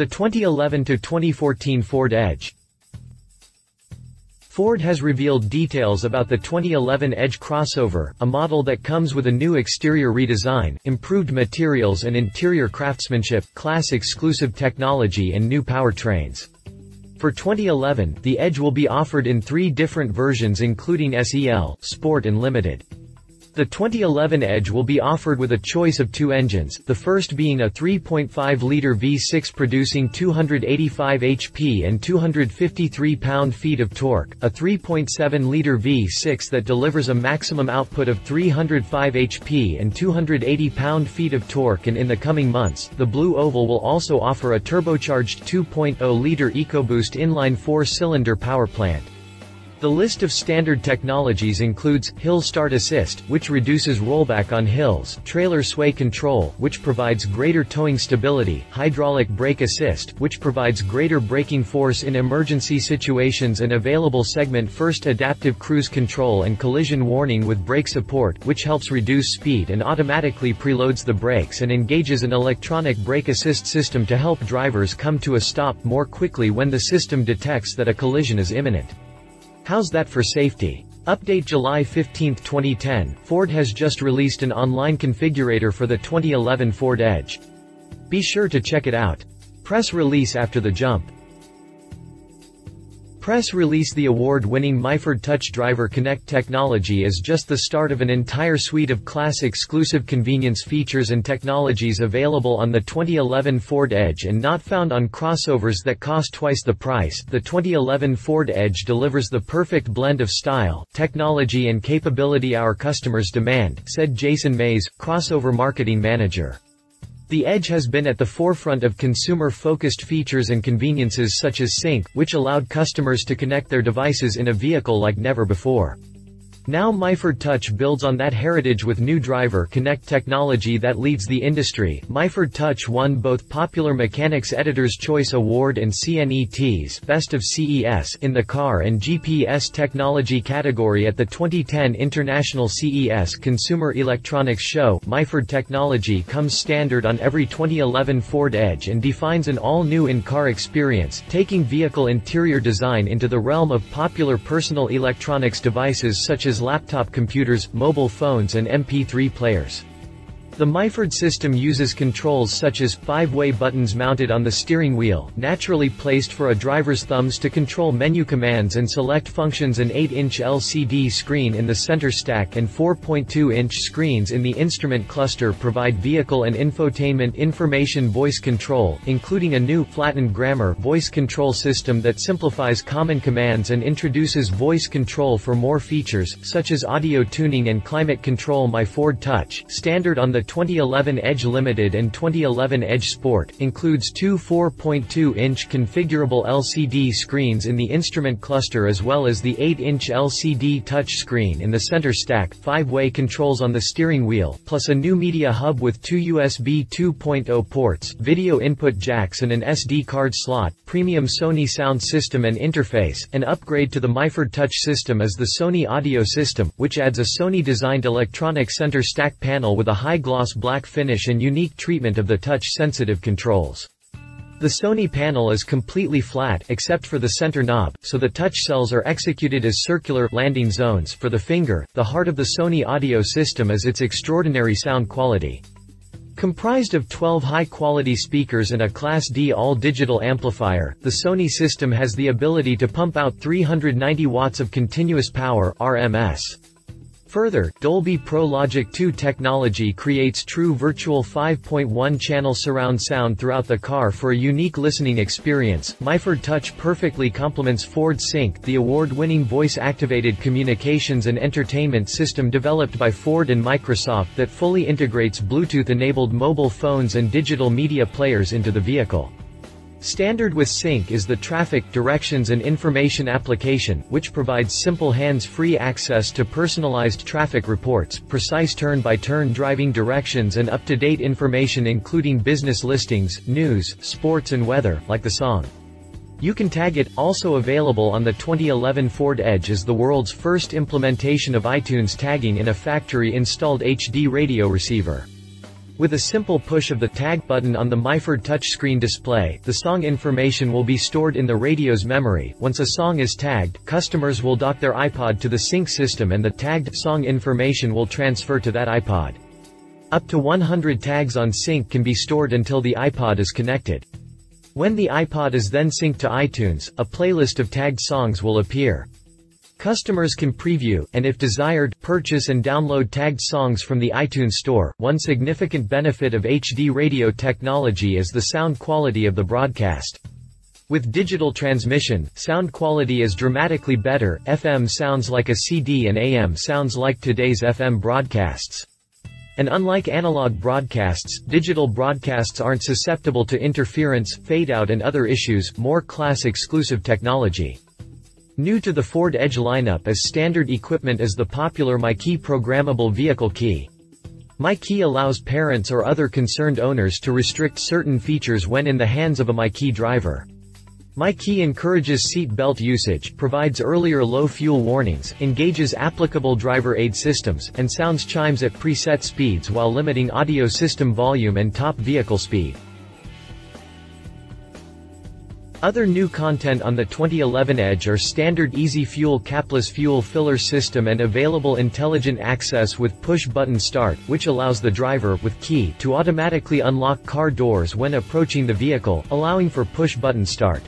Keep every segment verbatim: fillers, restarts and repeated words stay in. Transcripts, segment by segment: The twenty eleven to twenty fourteen Ford Edge. Ford has revealed details about the twenty eleven Edge crossover, a model that comes with a new exterior redesign, improved materials and interior craftsmanship, class-exclusive technology and new powertrains. For twenty eleven, the Edge will be offered in three different versions including S E L, Sport and Limited. The twenty eleven Edge will be offered with a choice of two engines, the first being a three point five liter V six producing two hundred eighty-five H P and two hundred fifty-three pound-feet of torque, a three point seven liter V six that delivers a maximum output of three hundred five H P and two hundred eighty pound-feet of torque, and in the coming months, the Blue Oval will also offer a turbocharged two point oh liter EcoBoost inline four-cylinder powerplant. The list of standard technologies includes Hill Start Assist, which reduces rollback on hills, Trailer Sway Control, which provides greater towing stability, Hydraulic Brake Assist, which provides greater braking force in emergency situations and available segment first, Adaptive Cruise Control and Collision Warning with Brake Support, which helps reduce speed and automatically preloads the brakes and engages an electronic brake assist system to help drivers come to a stop more quickly when the system detects that a collision is imminent. How's that for safety? Update July fifteenth twenty ten, Ford has just released an online configurator for the twenty eleven Ford Edge. Be sure to check it out. Press release after the jump. Press release. The award-winning MyFord Touch Driver Connect technology is just the start of an entire suite of class-exclusive convenience features and technologies available on the twenty eleven Ford Edge and not found on crossovers that cost twice the price. The twenty eleven Ford Edge delivers the perfect blend of style, technology and capability our customers demand, said Jason Mays, crossover marketing manager. The Edge has been at the forefront of consumer-focused features and conveniences such as Sync, which allowed customers to connect their devices in a vehicle like never before. Now MyFord Touch builds on that heritage with new Driver Connect technology that leads the industry. MyFord Touch won both Popular Mechanics Editor's Choice Award and C N E T's Best of C E S in the Car and G P S Technology category at the twenty ten International C E S Consumer Electronics Show. MyFord technology comes standard on every twenty eleven Ford Edge and defines an all-new in-car experience, taking vehicle interior design into the realm of popular personal electronics devices such as as laptop computers, mobile phones and M P three players. The MyFord system uses controls such as five-way buttons mounted on the steering wheel, naturally placed for a driver's thumbs to control menu commands and select functions, an eight inch L C D screen in the center stack and four point two inch screens in the instrument cluster provide vehicle and infotainment information. Voice control, including a new, flattened grammar voice control system that simplifies common commands and introduces voice control for more features, such as audio tuning and climate control. MyFord Touch, standard on the twenty eleven Edge Limited and twenty eleven Edge Sport, includes two four point two inch configurable L C D screens in the instrument cluster as well as the eight inch L C D touchscreen in the center stack, five-way controls on the steering wheel, plus a new media hub with two U S B two point oh ports, video input jacks and an S D card slot, premium Sony sound system and interface. An upgrade to the MyFord Touch system is the Sony audio system, which adds a Sony-designed electronic center stack panel with a high-gloss black finish and unique treatment of the touch-sensitive controls. The Sony panel is completely flat, except for the center knob, so the touch cells are executed as circular landing zones for the finger. The heart of the Sony audio system is its extraordinary sound quality. Comprised of twelve high-quality speakers and a Class D all-digital amplifier, the Sony system has the ability to pump out three hundred ninety watts of continuous power R M S. Further, Dolby Pro Logic two technology creates true virtual five point one channel surround sound throughout the car for a unique listening experience. MyFord Touch perfectly complements Ford Sync, the award-winning voice-activated communications and entertainment system developed by Ford and Microsoft that fully integrates Bluetooth-enabled mobile phones and digital media players into the vehicle. Standard with Sync is the Traffic, Directions and Information application, which provides simple hands-free access to personalized traffic reports, precise turn-by-turn driving directions and up-to-date information including business listings, news, sports and weather, like the song. You can tag it. Also available on the twenty eleven Ford Edge is the world's first implementation of iTunes tagging in a factory-installed H D radio receiver. With a simple push of the tag button on the MyFord touchscreen display, the song information will be stored in the radio's memory. Once a song is tagged, customers will dock their iPod to the Sync system and the tagged song information will transfer to that iPod. Up to one hundred tags on Sync can be stored until the iPod is connected. When the iPod is then synced to iTunes, a playlist of tagged songs will appear. Customers can preview, and if desired, purchase and download tagged songs from the iTunes store. One significant benefit of H D radio technology is the sound quality of the broadcast. With digital transmission, sound quality is dramatically better. F M sounds like a C D and A M sounds like today's F M broadcasts. And unlike analog broadcasts, digital broadcasts aren't susceptible to interference, fade-out and other issues, more class-exclusive technology. New to the Ford Edge lineup as standard equipment is the popular MyKey programmable vehicle key. MyKey allows parents or other concerned owners to restrict certain features when in the hands of a MyKey driver. MyKey encourages seat belt usage, provides earlier low fuel warnings, engages applicable driver aid systems, and sounds chimes at preset speeds while limiting audio system volume and top vehicle speed. Other new content on the twenty eleven Edge are standard Easy Fuel capless fuel filler system and available intelligent access with push-button start, which allows the driver, with key, to automatically unlock car doors when approaching the vehicle, allowing for push-button start.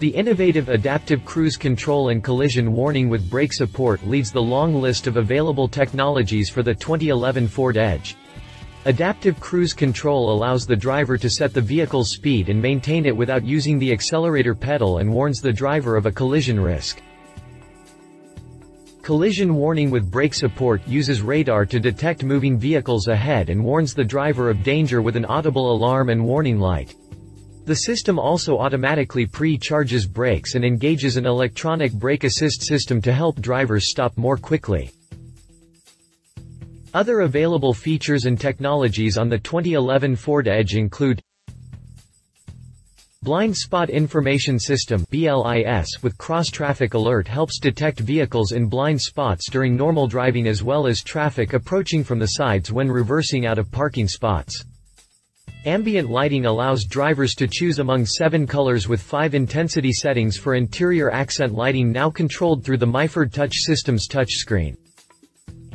The innovative Adaptive Cruise Control and Collision Warning with Brake Support leads the long list of available technologies for the twenty eleven Ford Edge. Adaptive Cruise Control allows the driver to set the vehicle's speed and maintain it without using the accelerator pedal and warns the driver of a collision risk. Collision Warning with Brake Support uses radar to detect moving vehicles ahead and warns the driver of danger with an audible alarm and warning light. The system also automatically pre-charges brakes and engages an electronic brake assist system to help drivers stop more quickly. Other available features and technologies on the twenty eleven Ford Edge include Blind Spot Information System (B L I S) with Cross-Traffic Alert helps detect vehicles in blind spots during normal driving as well as traffic approaching from the sides when reversing out of parking spots. Ambient lighting allows drivers to choose among seven colors with five intensity settings for interior accent lighting now controlled through the MyFord Touch system's touchscreen.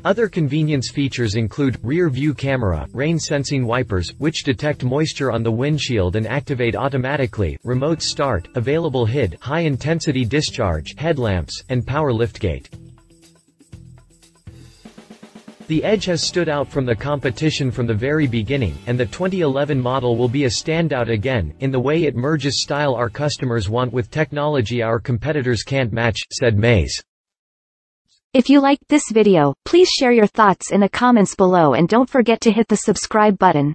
Other convenience features include rear view camera, rain sensing wipers, which detect moisture on the windshield and activate automatically, remote start, available H I D, high intensity discharge, headlamps, and power liftgate. The Edge has stood out from the competition from the very beginning, and the twenty eleven model will be a standout again, in the way it merges style our customers want with technology our competitors can't match, said Mays. If you liked this video, please share your thoughts in the comments below and don't forget to hit the subscribe button.